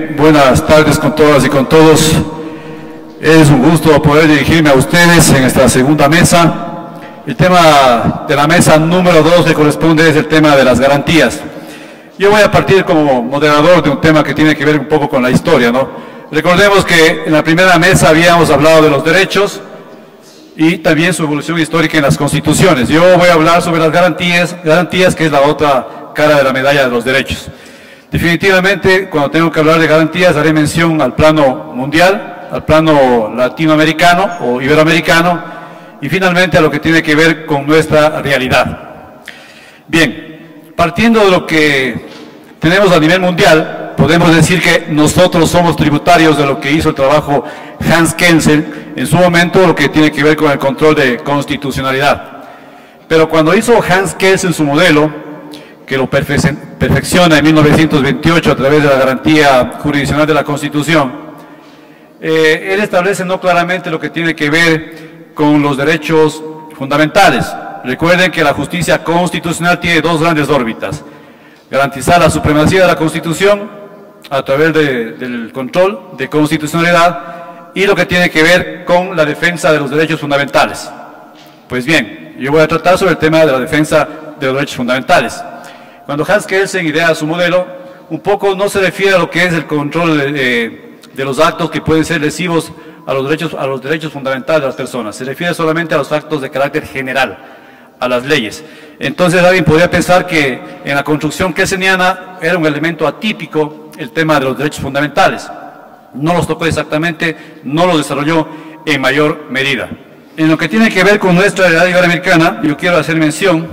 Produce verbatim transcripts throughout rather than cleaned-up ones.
Eh, buenas tardes con todas y con todos. Es un gusto poder dirigirme a ustedes en esta segunda mesa. El tema de la mesa número dos que corresponde es el tema de las garantías. Yo voy a partir como moderador de un tema que tiene que ver un poco con la historia, ¿no? Recordemos que en la primera mesa habíamos hablado de los derechos y también su evolución histórica en las constituciones. Yo voy a hablar sobre las garantías, garantías que es la otra cara de la medalla de los derechos. Definitivamente, cuando tengo que hablar de garantías, haré mención al plano mundial, al plano latinoamericano o iberoamericano y finalmente a lo que tiene que ver con nuestra realidad. Bien, partiendo de lo que tenemos a nivel mundial, podemos decir que nosotros somos tributarios de lo que hizo el trabajo Hans Kelsen, en su momento lo que tiene que ver con el control de constitucionalidad. Pero cuando hizo Hans Kelsen su modelo, que lo perfe- perfecciona en mil novecientos veintiocho a través de la garantía jurisdiccional de la Constitución, eh, él establece no claramente lo que tiene que ver con los derechos fundamentales. Recuerden que la justicia constitucional tiene dos grandes órbitas: garantizar la supremacía de la Constitución a través de, del control de constitucionalidad y lo que tiene que ver con la defensa de los derechos fundamentales. Pues bien, yo voy a tratar sobre el tema de la defensa de los derechos fundamentales. Cuando Hans Kelsen idea su modelo, un poco no se refiere a lo que es el control de, de, de los actos que pueden ser lesivos a los, derechos, a los derechos fundamentales de las personas. Se refiere solamente a los actos de carácter general, a las leyes. Entonces alguien podría pensar que en la construcción kelseniana era un elemento atípico el tema de los derechos fundamentales. No los tocó exactamente, no los desarrolló en mayor medida. En lo que tiene que ver con nuestra realidad iberoamericana, yo quiero hacer mención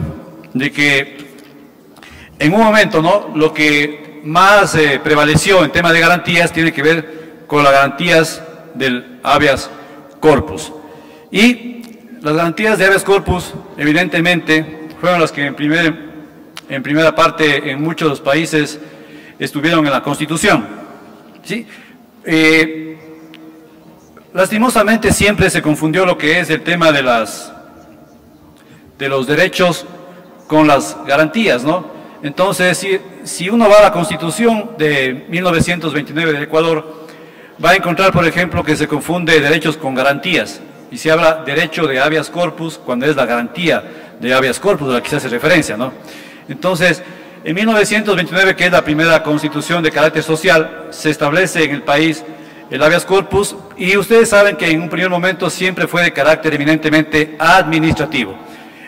de que en un momento, ¿no?, lo que más eh, prevaleció en tema de garantías tiene que ver con las garantías del habeas corpus. Y las garantías de habeas corpus, evidentemente, fueron las que en, primer, en primera parte en muchos de los países estuvieron en la Constitución, ¿sí? Eh, lastimosamente siempre se confundió lo que es el tema de, las, de los derechos con las garantías, ¿no? Entonces, si, si uno va a la Constitución de mil novecientos veintinueve del Ecuador, va a encontrar, por ejemplo, que se confunde derechos con garantías. Y se habla derecho de habeas corpus cuando es la garantía de habeas corpus, a la que se hace referencia, ¿no? Entonces, en mil novecientos veintinueve, que es la primera Constitución de carácter social, se establece en el país el habeas corpus. Y ustedes saben que en un primer momento siempre fue de carácter eminentemente administrativo.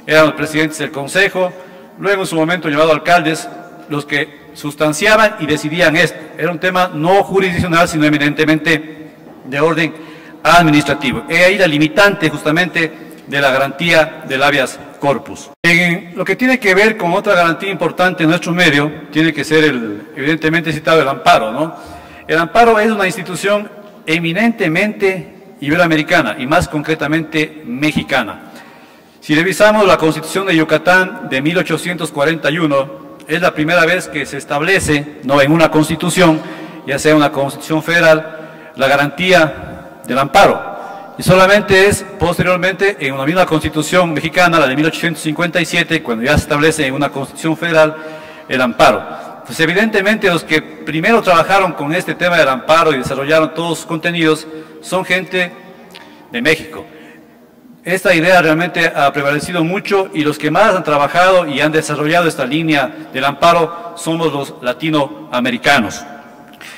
Eran los presidentes del Consejo, luego en su momento llevado alcaldes, los que sustanciaban y decidían esto. Era un tema no jurisdiccional, sino eminentemente de orden administrativo. Era ahí la limitante justamente de la garantía del habeas corpus. En lo que tiene que ver con otra garantía importante en nuestro medio, tiene que ser el, evidentemente citado el amparo, ¿no? El amparo es una institución eminentemente iberoamericana y más concretamente mexicana. Si revisamos la Constitución de Yucatán de mil ochocientos cuarenta y uno, es la primera vez que se establece, no en una Constitución, ya sea una Constitución federal, la garantía del amparo. Y solamente es posteriormente en una misma Constitución mexicana, la de mil ochocientos cincuenta y siete, cuando ya se establece en una Constitución federal el amparo. Pues evidentemente los que primero trabajaron con este tema del amparo y desarrollaron todos sus contenidos son gente de México. Esta idea realmente ha prevalecido mucho y los que más han trabajado y han desarrollado esta línea del amparo somos los latinoamericanos.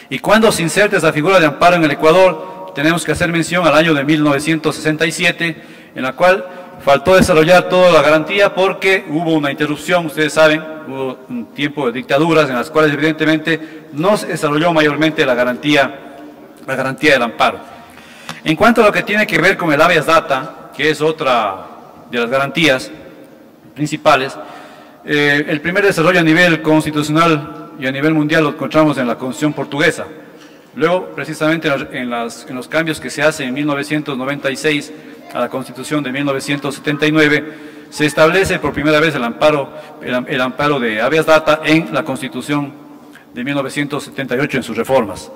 Y cuando se inserta esa figura de amparo en el Ecuador, tenemos que hacer mención al año de mil novecientos sesenta y siete, en la cual faltó desarrollar toda la garantía porque hubo una interrupción, ustedes saben, hubo un tiempo de dictaduras en las cuales evidentemente no se desarrolló mayormente la garantía, la garantía del amparo. En cuanto a lo que tiene que ver con el habeas data, que es otra de las garantías principales, eh, el primer desarrollo a nivel constitucional y a nivel mundial lo encontramos en la Constitución portuguesa. Luego, precisamente en, las, en los cambios que se hacen en mil novecientos noventa y seis a la Constitución de mil novecientos setenta y nueve, se establece por primera vez el amparo, el, el amparo de habeas data en la Constitución de mil novecientos setenta y ocho en sus reformas.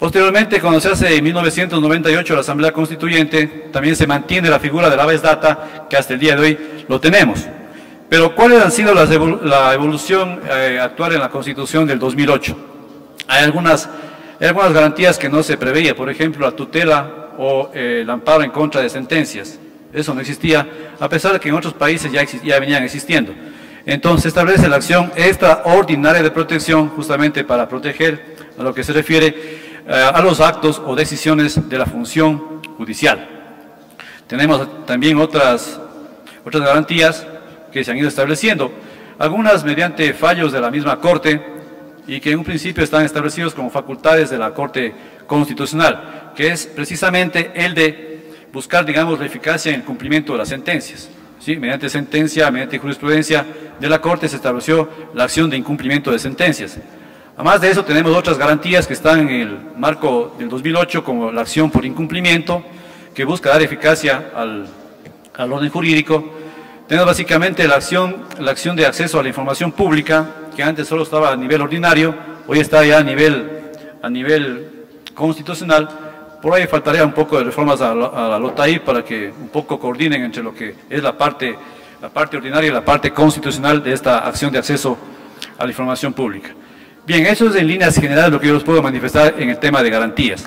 Posteriormente, cuando se hace en mil novecientos noventa y ocho la Asamblea Constituyente, también se mantiene la figura del habeas data, que hasta el día de hoy lo tenemos. Pero, ¿cuáles han sido las evol- la evolución eh, actual en la Constitución del dos mil ocho? Hay algunas hay algunas garantías que no se preveía, por ejemplo, la tutela o eh, el amparo en contra de sentencias. Eso no existía, a pesar de que en otros países ya, exist ya venían existiendo. Entonces, establece la acción extraordinaria de protección justamente para proteger a lo que se refiere eh, a los actos o decisiones de la función judicial. Tenemos también otras, otras garantías que se han ido estableciendo, algunas mediante fallos de la misma Corte y que en un principio están establecidos como facultades de la Corte Constitucional, que es precisamente el de buscar, digamos, la eficacia en el cumplimiento de las sentencias. ¿Sí? Mediante sentencia, mediante jurisprudencia de la Corte se estableció la acción de incumplimiento de sentencias. Además de eso, tenemos otras garantías que están en el marco del dos mil ocho, como la acción por incumplimiento, que busca dar eficacia al, al orden jurídico. Tenemos básicamente la acción, la acción de acceso a la información pública, que antes solo estaba a nivel ordinario, hoy está ya a nivel, a nivel constitucional. Por ahí faltaría un poco de reformas a la, a la LOTAI para que un poco coordinen entre lo que es la parte, la parte ordinaria y la parte constitucional de esta acción de acceso a la información pública. Bien, eso es en líneas generales lo que yo les puedo manifestar en el tema de garantías.